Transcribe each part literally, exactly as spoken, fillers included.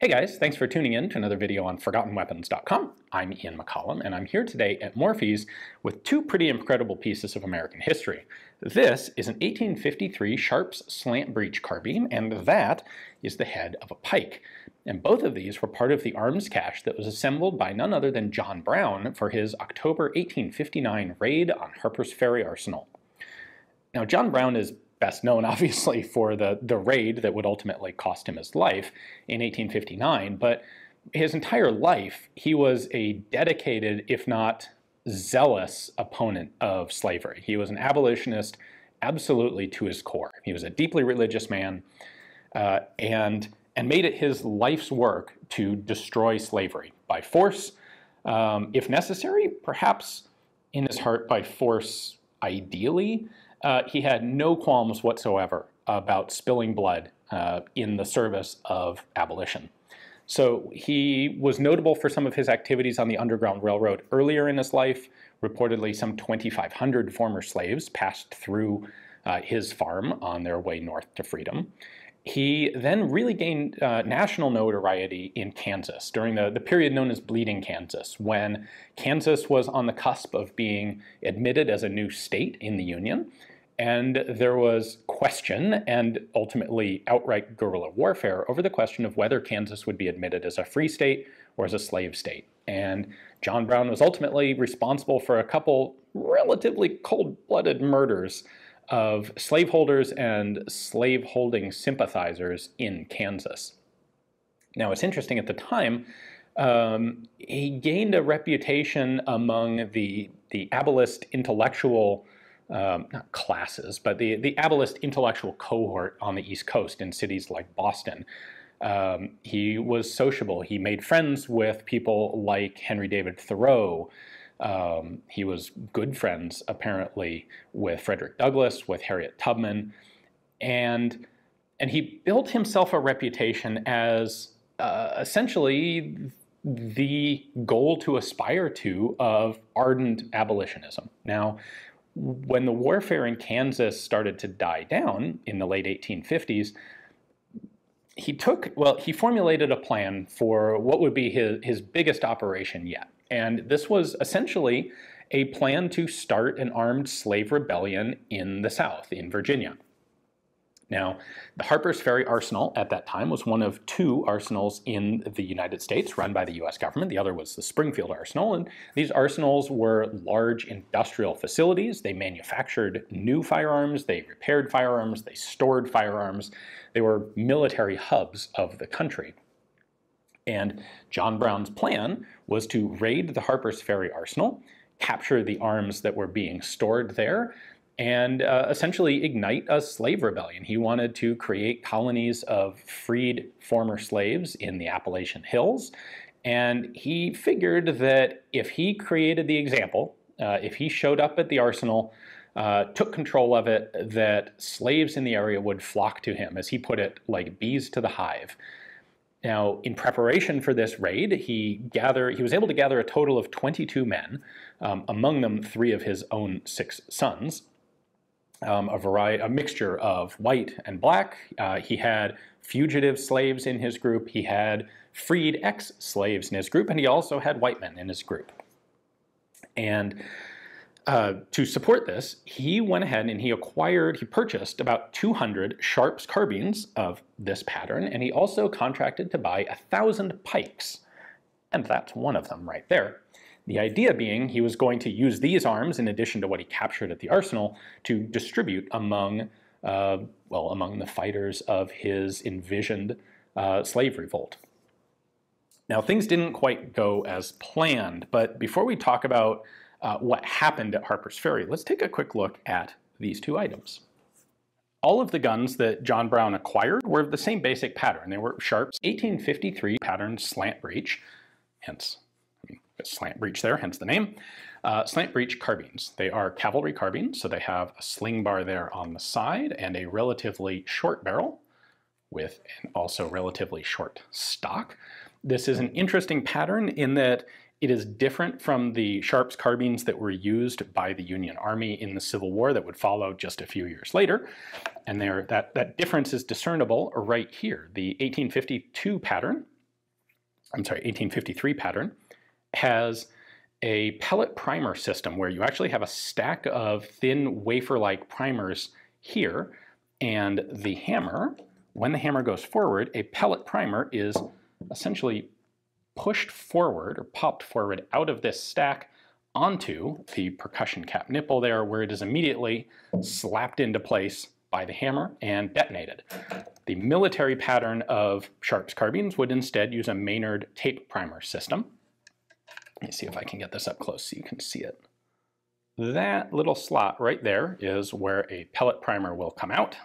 Hey guys, thanks for tuning in to another video on Forgotten Weapons dot com. I'm Ian McCollum, and I'm here today at Morphy's with two pretty incredible pieces of American history. This is an eighteen fifty-three Sharps slant breech carbine, and that is the head of a pike. And both of these were part of the arms cache that was assembled by none other than John Brown for his October eighteen fifty-nine raid on Harpers Ferry Arsenal. Now, John Brown is best known, obviously, for the, the raid that would ultimately cost him his life in eighteen fifty-nine, but his entire life, he was a dedicated, if not zealous, opponent of slavery. He was an abolitionist, absolutely to his core. He was a deeply religious man, uh, and, and made it his life's work to destroy slavery by force, um, if necessary, perhaps in his heart by force, ideally. Uh, he had no qualms whatsoever about spilling blood uh, in the service of abolition. So he was notable for some of his activities on the Underground Railroad earlier in his life. Reportedly, some twenty-five hundred former slaves passed through uh, his farm on their way north to freedom. He then really gained uh, national notoriety in Kansas during the, the period known as Bleeding Kansas, when Kansas was on the cusp of being admitted as a new state in the Union, and there was question and ultimately outright guerrilla warfare over the question of whether Kansas would be admitted as a free state or as a slave state. And John Brown was ultimately responsible for a couple relatively cold-blooded murders of slaveholders and slaveholding sympathizers in Kansas. Now, it's interesting, at the time, um, he gained a reputation among the, the abolitionist intellectual, um, not classes, but the, the abolitionist intellectual cohort on the East Coast in cities like Boston. Um, he was sociable. He made friends with people like Henry David Thoreau. Um, he was good friends, apparently, with Frederick Douglass, with Harriet Tubman, and, and he built himself a reputation as uh, essentially the goal to aspire to of ardent abolitionism. Now, when the warfare in Kansas started to die down in the late eighteen fifties, he took, well, he formulated a plan for what would be his, his biggest operation yet. And this was essentially a plan to start an armed slave rebellion in the South, in Virginia. Now, the Harpers Ferry Arsenal at that time was one of two arsenals in the United States run by the U S government. The other was the Springfield Arsenal, and these arsenals were large industrial facilities. They manufactured new firearms, they repaired firearms, they stored firearms. They were military hubs of the country. And John Brown's plan was to raid the Harpers Ferry Arsenal, capture the arms that were being stored there, and uh, essentially ignite a slave rebellion. He wanted to create colonies of freed former slaves in the Appalachian Hills, and he figured that if he created the example, uh, if he showed up at the arsenal, uh, took control of it, that slaves in the area would flock to him, as he put it, like bees to the hive. Now, in preparation for this raid, he gathered, he was able to gather a total of twenty-two men, um, among them three of his own six sons, um, a variety, a mixture of white and black. Uh, he had fugitive slaves in his group, he had freed ex-slaves in his group, and he also had white men in his group. And uh, to support this, he went ahead and he acquired, he purchased about two hundred Sharps carbines of this pattern, and he also contracted to buy one thousand pikes, and that's one of them right there. The idea being he was going to use these arms, in addition to what he captured at the arsenal, to distribute among, uh, well, among the fighters of his envisioned uh, slave revolt. Now, things didn't quite go as planned, but before we talk about uh, what happened at Harpers Ferry, let's take a quick look at these two items. All of the guns that John Brown acquired were of the same basic pattern. They were Sharps eighteen fifty-three pattern slant breech, hence I mean, slant breech there, hence the name. Uh, slant breech carbines. They are cavalry carbines, so they have a sling bar there on the side and a relatively short barrel with an also relatively short stock. This is an interesting pattern in that it is different from the Sharps carbines that were used by the Union Army in the Civil War that would follow just a few years later. And there, that, that difference is discernible right here. The eighteen fifty-two pattern I'm sorry, eighteen fifty-three pattern, has a pellet primer system where you actually have a stack of thin wafer-like primers here, and the hammer, when the hammer goes forward, a pellet primer is essentially pushed forward or popped forward out of this stack onto the percussion cap nipple there, where it is immediately slapped into place by the hammer and detonated. The military pattern of Sharps carbines would instead use a Maynard tape primer system. Let me see if I can get this up close so you can see it. That little slot right there is where a pellet primer will come out.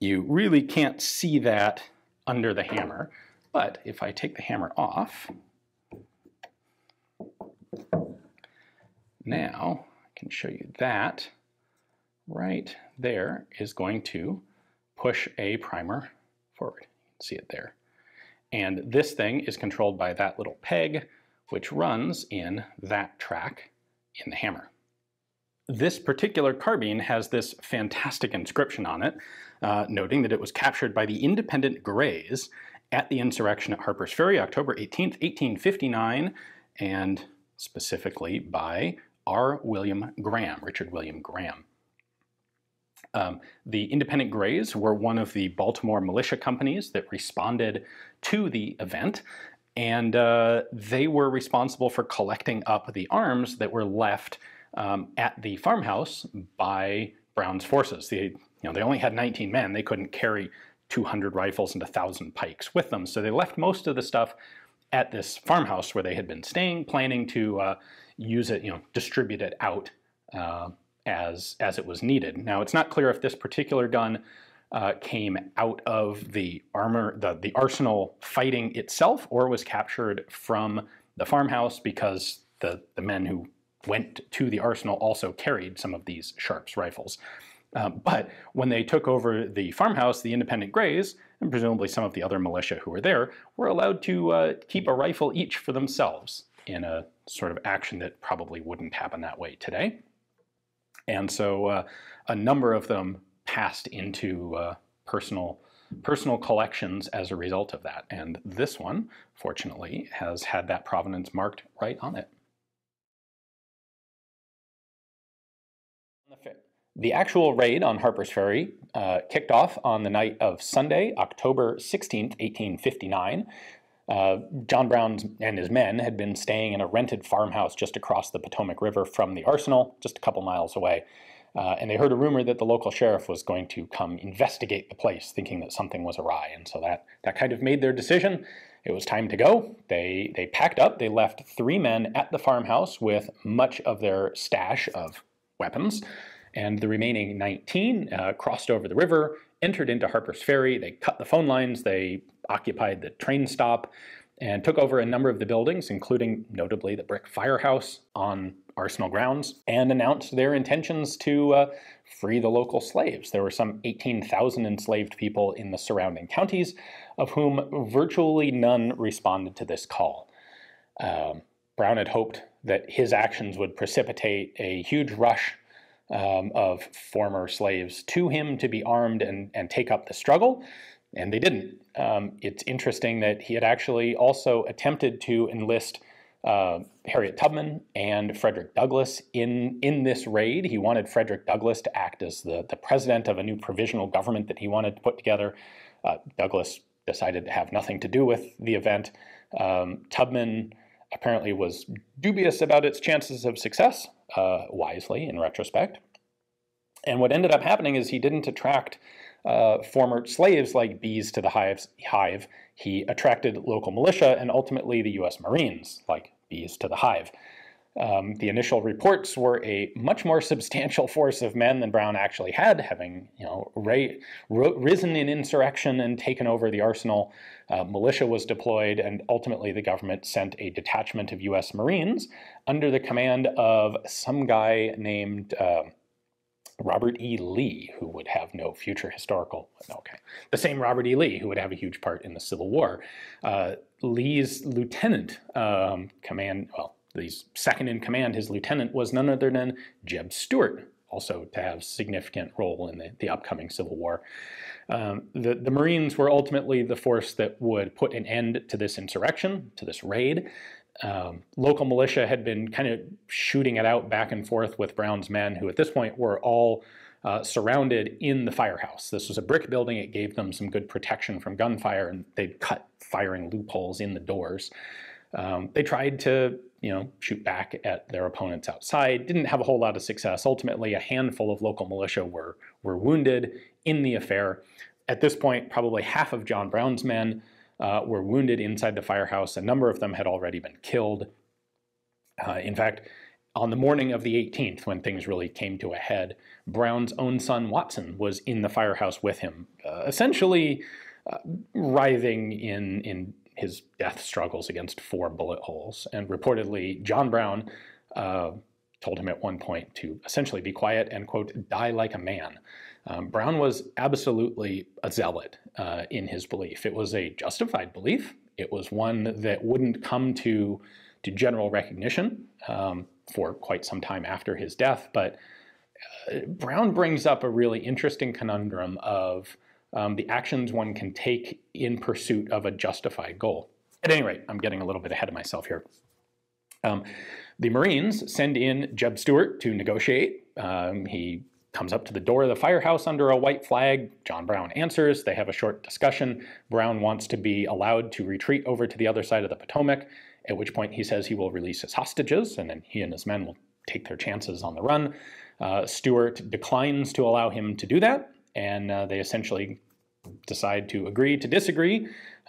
You really can't see that under the hammer, but if I take the hammer off, now I can show you that right there is going to push a primer forward. You can see it there. And this thing is controlled by that little peg, which runs in that track in the hammer. This particular carbine has this fantastic inscription on it, uh, noting that it was captured by the Independent Greys at the insurrection at Harpers Ferry, October eighteenth, eighteen fifty-nine, and specifically by R. William Graham, Richard William Graham. Um, the Independent Greys were one of the Baltimore militia companies that responded to the event, and uh, they were responsible for collecting up the arms that were left um, at the farmhouse by Brown's forces. They, you know, they only had nineteen men. They couldn't carry two hundred rifles and one thousand pikes with them, so they left most of the stuff at this farmhouse where they had been staying, planning to uh, use it, you know, distribute it out uh, as, as it was needed. Now, it's not clear if this particular gun uh, came out of the armor, the, the arsenal fighting itself, or was captured from the farmhouse, because the, the men who went to the arsenal also carried some of these Sharps rifles. Um, but when they took over the farmhouse, the Independent Greys, and presumably some of the other militia who were there, were allowed to uh, keep a rifle each for themselves in a sort of action that probably wouldn't happen that way today. And so uh, a number of them passed into uh, personal, personal collections as a result of that. And this one, fortunately, has had that provenance marked right on it. The actual raid on Harpers Ferry uh, kicked off on the night of Sunday, October sixteenth, eighteen fifty-nine. Uh, John Brown and his men had been staying in a rented farmhouse just across the Potomac River from the arsenal, just a couple miles away. Uh, and they heard a rumor that the local sheriff was going to come investigate the place, thinking that something was awry. And so that, that kind of made their decision. It was time to go. They, they packed up. They left three men at the farmhouse with much of their stash of weapons. And the remaining nineteen uh, crossed over the river, entered into Harpers Ferry. They cut the phone lines, they occupied the train stop, and took over a number of the buildings, including notably the brick firehouse on arsenal grounds, and announced their intentions to uh, free the local slaves. There were some eighteen thousand enslaved people in the surrounding counties, of whom virtually none responded to this call. Um, Brown had hoped that his actions would precipitate a huge rush Um, of former slaves to him to be armed and, and take up the struggle, and they didn't. Um, it's interesting that he had actually also attempted to enlist uh, Harriet Tubman and Frederick Douglass in, in this raid. He wanted Frederick Douglass to act as the, the president of a new provisional government that he wanted to put together. Uh, Douglass decided to have nothing to do with the event. Um, Tubman apparently was dubious about its chances of success, Uh, wisely in retrospect. And what ended up happening is he didn't attract uh, former slaves like bees to the hives, hive. He attracted local militia and ultimately the U S Marines like bees to the hive. Um, the initial reports were a much more substantial force of men than Brown actually had, having you know ra- risen in insurrection and taken over the arsenal. Uh, militia was deployed, and ultimately the government sent a detachment of U S Marines under the command of some guy named uh, Robert E. Lee, who would have no future historical, okay, the same Robert E. Lee, who would have a huge part in the Civil War. Uh, Lee's lieutenant um, command, well, Lee's second in command, his lieutenant, was none other than Jeb Stuart, also to have significant role in the, the upcoming Civil War. Um, the, the Marines were ultimately the force that would put an end to this insurrection, to this raid. Um, local militia had been kind of shooting it out back and forth with Brown's men, who at this point were all uh, surrounded in the firehouse. This was a brick building. It gave them some good protection from gunfire, and they'd cut firing loopholes in the doors. Um, they tried to, you know, shoot back at their opponents outside, didn't have a whole lot of success. Ultimately, a handful of local militia were, were wounded in the affair. At this point, probably half of John Brown's men Uh, were wounded inside the firehouse. A number of them had already been killed. Uh, in fact, on the morning of the eighteenth, when things really came to a head, Brown's own son Watson was in the firehouse with him, uh, essentially uh, writhing in, in his death struggles against four bullet holes. And reportedly, John Brown uh, told him at one point to essentially be quiet and, quote, die like a man. Um, Brown was absolutely a zealot uh, in his belief. It was a justified belief. It was one that wouldn't come to, to general recognition um, for quite some time after his death. But uh, Brown brings up a really interesting conundrum of um, the actions one can take in pursuit of a justified goal. At any rate, I'm getting a little bit ahead of myself here. Um, the Marines send in Jeb Stuart to negotiate. Um, he comes up to the door of the firehouse under a white flag. John Brown answers. They have a short discussion. Brown wants to be allowed to retreat over to the other side of the Potomac, at which point he says he will release his hostages, and then he and his men will take their chances on the run. Uh, Stuart declines to allow him to do that, and uh, they essentially decide to agree to disagree.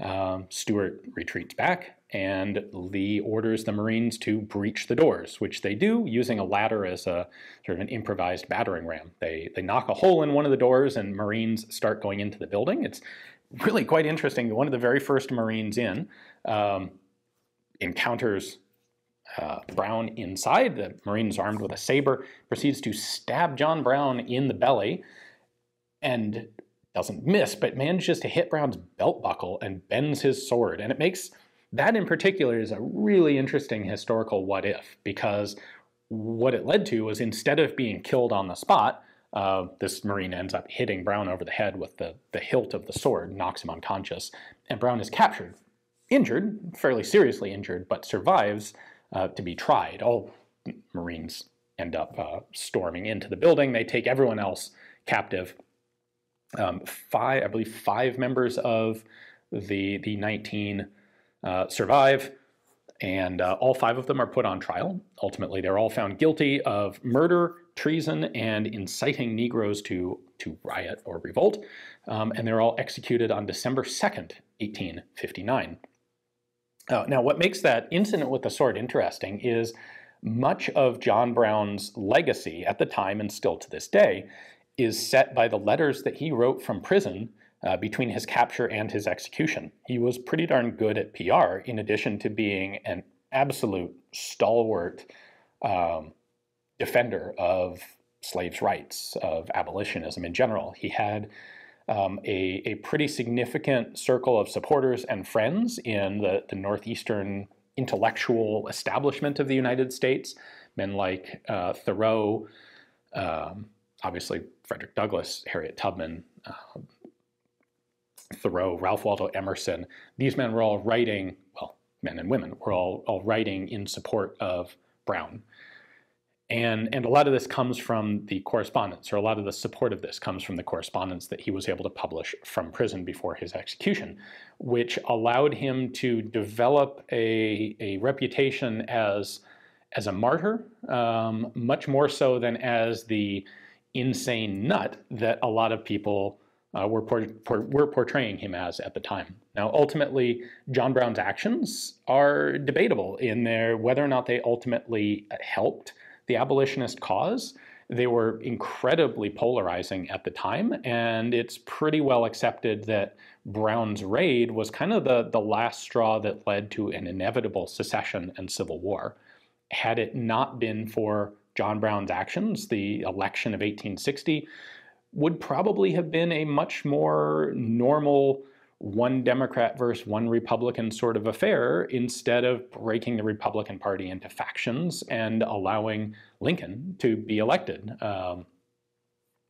Uh, Stuart retreats back, and Lee orders the Marines to breach the doors, which they do using a ladder as a sort of an improvised battering ram. They, they knock a hole in one of the doors, and Marines start going into the building. It's really quite interesting. One of the very first Marines in um, encounters uh, Brown inside. The Marine's armed with a saber, proceeds to stab John Brown in the belly, and doesn't miss, but manages to hit Brown's belt buckle and bends his sword. And it makes... that in particular is a really interesting historical what if, because what it led to was, instead of being killed on the spot, uh, this Marine ends up hitting Brown over the head with the, the hilt of the sword, knocks him unconscious, and Brown is captured, injured, fairly seriously injured, but survives uh, to be tried. All Marines end up uh, storming into the building. They take everyone else captive. Um, five, I believe five members of the, the nineteen... Uh, survive, and uh, all five of them are put on trial. Ultimately, they're all found guilty of murder, treason, and inciting Negroes to, to riot or revolt, um, and they're all executed on December second, eighteen fifty-nine. Uh, now, what makes that incident with the sword interesting is much of John Brown's legacy at the time, and still to this day, is set by the letters that he wrote from prison Uh, between his capture and his execution. He was pretty darn good at P R, in addition to being an absolute stalwart um, defender of slaves' rights, of abolitionism in general. He had um, a, a pretty significant circle of supporters and friends in the, the Northeastern intellectual establishment of the United States, men like uh, Thoreau, um, obviously Frederick Douglass, Harriet Tubman, uh, Thoreau, Ralph Waldo Emerson. These men were all writing, well, men and women, were all, all writing in support of Brown. And, and a lot of this comes from the correspondence, or a lot of the support of this comes from the correspondence that he was able to publish from prison before his execution, which allowed him to develop a, a reputation as, as a martyr, um, much more so than as the insane nut that a lot of people Uh, we're, port we're portraying him as at the time. Now, ultimately, John Brown's actions are debatable in their whether or not they ultimately helped the abolitionist cause. They were incredibly polarizing at the time, and it's pretty well accepted that Brown's raid was kind of the, the last straw that led to an inevitable secession and civil war. Had it not been for John Brown's actions, the election of eighteen sixty would probably have been a much more normal one Democrat versus one Republican sort of affair instead of breaking the Republican Party into factions and allowing Lincoln to be elected. Um,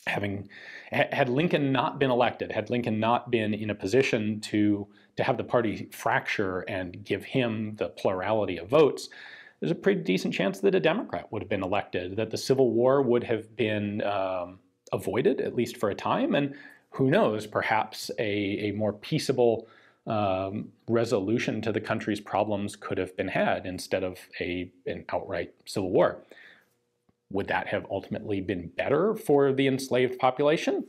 having, had Lincoln not been elected, had Lincoln not been in a position to, to have the party fracture and give him the plurality of votes, there's a pretty decent chance that a Democrat would have been elected, that the Civil War would have been um, avoided, at least for a time, and who knows, perhaps a, a more peaceable um, resolution to the country's problems could have been had instead of a, an outright civil war. Would that have ultimately been better for the enslaved population?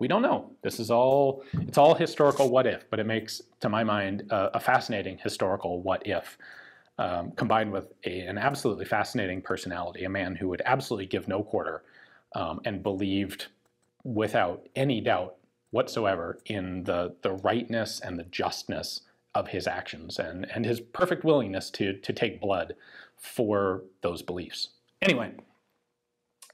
We don't know. This is all, it's all historical what if, but it makes, to my mind, uh, a fascinating historical what if. Um, combined with a, an absolutely fascinating personality, a man who would absolutely give no quarter um, and believed without any doubt whatsoever in the, the rightness and the justness of his actions and, and his perfect willingness to, to take blood for those beliefs. Anyway,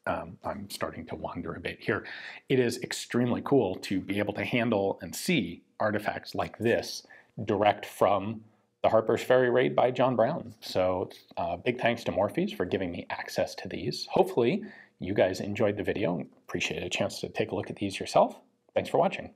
um, I'm starting to wander a bit here. It is extremely cool to be able to handle and see artifacts like this direct from the Harpers Ferry raid by John Brown. So uh, big thanks to Morphy's for giving me access to these. Hopefully you guys enjoyed the video and appreciate a chance to take a look at these yourself. Thanks for watching.